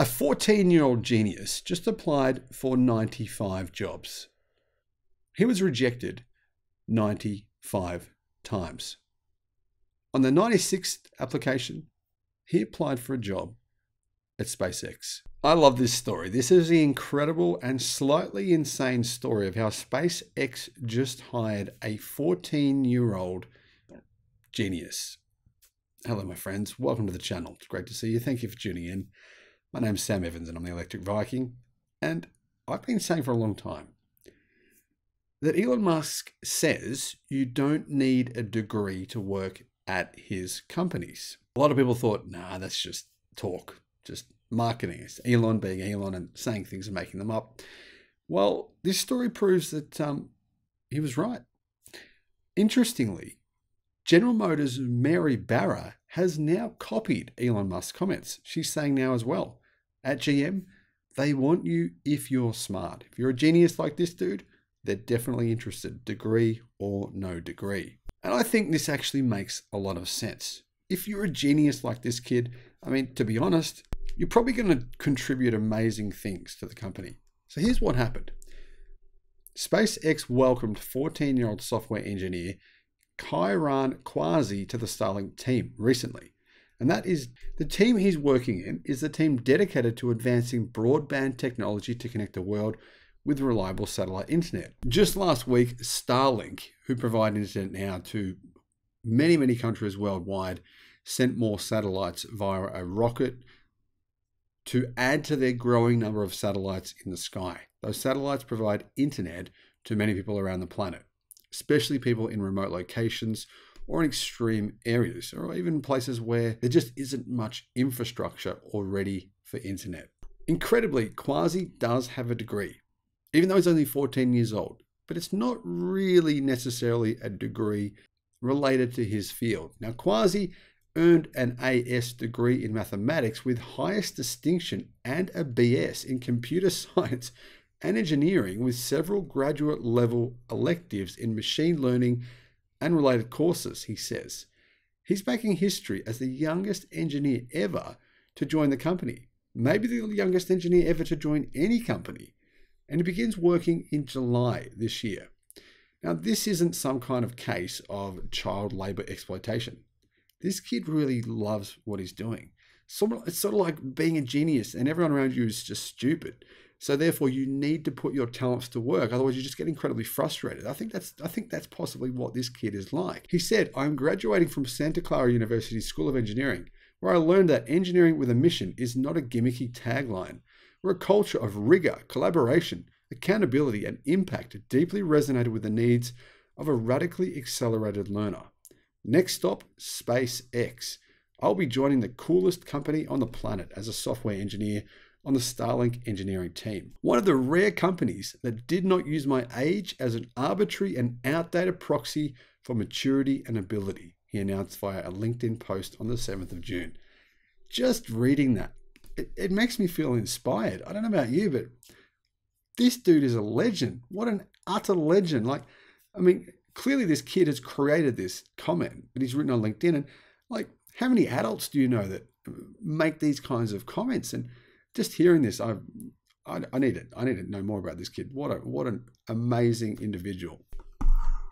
A 14-year-old genius just applied for 95 jobs. He was rejected 95 times. On the 96th application, he applied for a job at SpaceX. I love this story. This is the incredible and slightly insane story of how SpaceX just hired a 14-year-old genius. Hello, my friends. Welcome to the channel. It's great to see you. Thank you for tuning in. My name's Sam Evans and I'm the Electric Viking. And I've been saying for a long time that Elon Musk says you don't need a degree to work at his companies. A lot of people thought, nah, that's just talk, just marketing. It's Elon being Elon and saying things and making them up. Well, this story proves that he was right. Interestingly, General Motors' Mary Barra has now copied Elon Musk's comments. She's saying now as well, at GM, they want you if you're smart. If you're a genius like this dude, they're definitely interested, degree or no degree. And I think this actually makes a lot of sense. If you're a genius like this kid, I mean, to be honest, you're probably going to contribute amazing things to the company. So here's what happened. SpaceX welcomed 14-year-old software engineer Kairan Quazi to the Starlink team recently. And that is, the team he's working in is the team dedicated to advancing broadband technology to connect the world with reliable satellite internet. Just last week, Starlink, who provide internet now to many, many countries worldwide, sent more satellites via a rocket to add to their growing number of satellites in the sky. Those satellites provide internet to many people around the planet, especially people in remote locations or in extreme areas, or even places where there just isn't much infrastructure already for internet. Incredibly, Quazi does have a degree, even though he's only 14 years old, but it's not really necessarily a degree related to his field. Now, Quazi earned an AS degree in mathematics with highest distinction and a BS in computer science and engineering with several graduate level electives in machine learning and related courses, he says. He's making history as the youngest engineer ever to join the company, maybe the youngest engineer ever to join any company. And he begins working in July this year. Now, this isn't some kind of case of child labor exploitation. This kid really loves what he's doing. It's sort of like being a genius and everyone around you is just stupid. So therefore you need to put your talents to work. Otherwise you just get incredibly frustrated. I think that's possibly what this kid is like. He said, I'm graduating from Santa Clara University School of Engineering, where I learned that engineering with a mission is not a gimmicky tagline. We're a culture of rigor, collaboration, accountability, and impact that deeply resonated with the needs of a radically accelerated learner. Next stop, SpaceX. I'll be joining the coolest company on the planet as a software engineer on the Starlink engineering team. One of the rare companies that did not use my age as an arbitrary and outdated proxy for maturity and ability, he announced via a LinkedIn post on the 7th of June. Just reading that, it makes me feel inspired. I don't know about you, but this dude is a legend. What an utter legend. Like, I mean, clearly this kid has created this comment that he's written on LinkedIn. And like, how many adults do you know that make these kinds of comments? And just hearing this, I need it. I need to know more about this kid. What an amazing individual.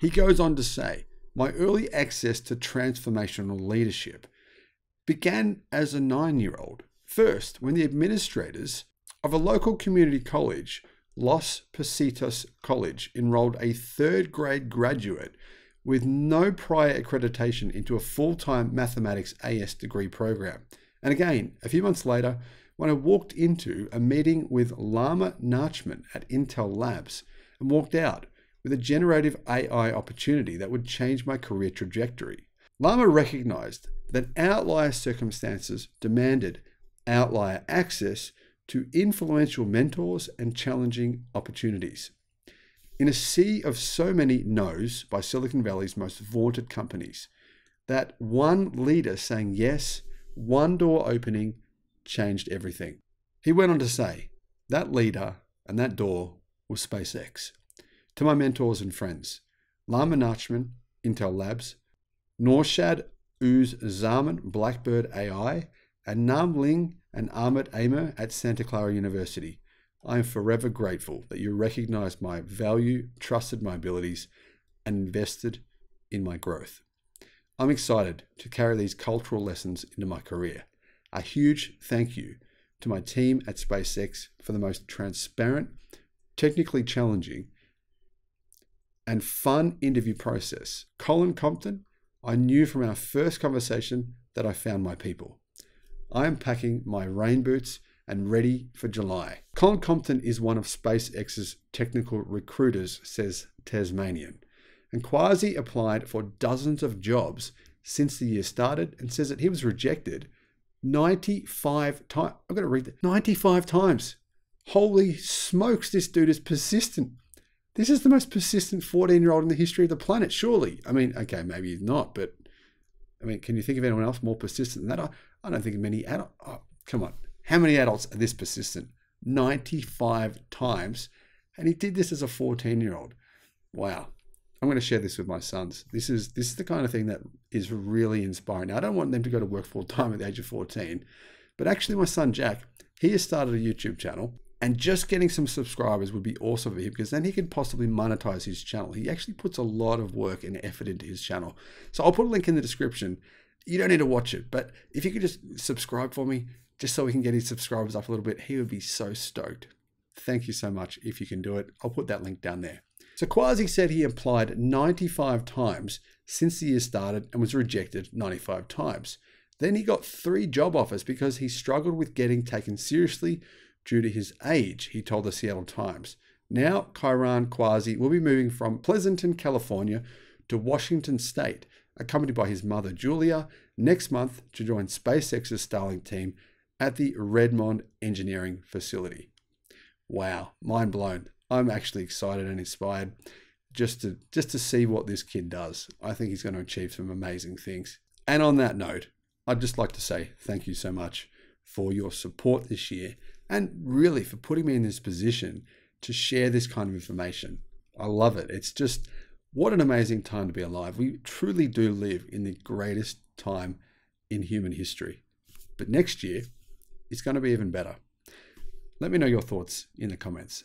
He goes on to say, my early access to transformational leadership began as a 9-year-old. First, when the administrators of a local community college, Los Pasitos College, enrolled a 3rd grade graduate with no prior accreditation into a full-time mathematics AS degree program. And again, a few months later, when I walked into a meeting with Lama Nachman at Intel Labs and walked out with a generative AI opportunity that would change my career trajectory. Lama recognized that outlier circumstances demanded outlier access to influential mentors and challenging opportunities. In a sea of so many no's by Silicon Valley's most vaunted companies, that one leader saying yes, one door opening, changed everything. He went on to say, that leader and that door was SpaceX. To my mentors and friends, Lama Nachman, Intel Labs, Norshad Uz Zaman, Blackbird AI, and Nam Ling and Ahmed Aymer at Santa Clara University. I am forever grateful that you recognized my value, trusted my abilities, and invested in my growth. I'm excited to carry these cultural lessons into my career. A huge thank you to my team at SpaceX for the most transparent, technically challenging, and fun interview process. Colin Compton, I knew from our first conversation that I found my people. I am packing my rain boots and ready for July. Colin Compton is one of SpaceX's technical recruiters, says Tasmanian. And Quazi applied for dozens of jobs since the year started and says that he was rejected 95 times. I'm going to read that. 95 times. Holy smokes, this dude is persistent. This is the most persistent 14-year-old in the history of the planet, surely. I mean, okay, maybe he's not, but I mean, can you think of anyone else more persistent than that? I don't think many adults. Oh, come on. How many adults are this persistent? 95 times. And he did this as a 14-year-old. Wow. I'm going to share this with my sons. This is the kind of thing that is really inspiring. Now, I don't want them to go to work full-time at the age of 14, but actually my son Jack, he has started a YouTube channel, and just getting some subscribers would be awesome for him, because then he could possibly monetize his channel. He actually puts a lot of work and effort into his channel. So I'll put a link in the description. You don't need to watch it, but if you could just subscribe for me, just so we can get his subscribers up a little bit, he would be so stoked. Thank you so much if you can do it. I'll put that link down there. So Quazi said he applied 95 times since the year started and was rejected 95 times. Then he got 3 job offers because he struggled with getting taken seriously due to his age, he told the Seattle Times. Now Kairan Quazi will be moving from Pleasanton, California to Washington State, accompanied by his mother Julia, next month to join SpaceX's Starlink team at the Redmond Engineering Facility. Wow, mind blown. I'm actually excited and inspired just to see what this kid does. I think he's going to achieve some amazing things. And on that note, I'd just like to say thank you so much for your support this year and really for putting me in this position to share this kind of information. I love it. It's just, what an amazing time to be alive. We truly do live in the greatest time in human history. But next year, it's going to be even better. Let me know your thoughts in the comments.